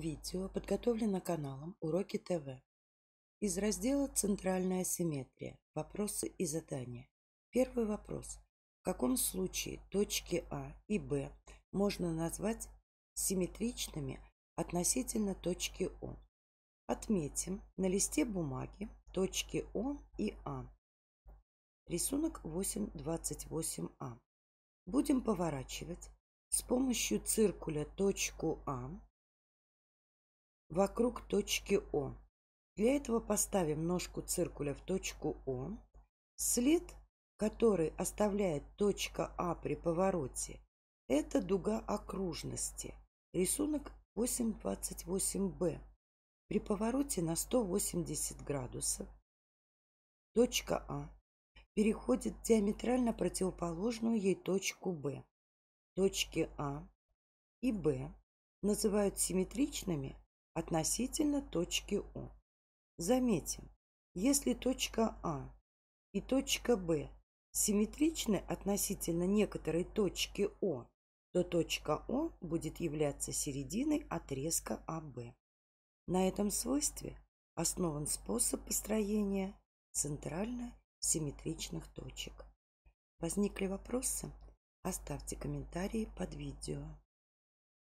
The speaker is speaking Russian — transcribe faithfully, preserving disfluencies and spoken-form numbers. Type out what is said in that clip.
Видео подготовлено каналом Уроки ТВ из раздела «Центральная симметрия. Вопросы и задания». Первый вопрос. В каком случае точки А и Б можно назвать симметричными относительно точки О? Отметим на листе бумаги точки О и А. Рисунок восемь двадцать восемь А. Будем поворачивать с помощью циркуля точку А вокруг точки О. Для этого поставим ножку циркуля в точку О. След, который оставляет точка А при повороте, это дуга окружности. Рисунок восемь двадцать восемь Б. При повороте на сто восемьдесят градусов точка А переходит в диаметрально противоположную ей точку Б. Точки А и Б называют симметричными относительно точки О. Заметим, если точка А и точка Б симметричны относительно некоторой точки О, то точка О будет являться серединой отрезка АБ. На этом свойстве основан способ построения центрально-симметричных точек. Возникли вопросы? Оставьте комментарии под видео.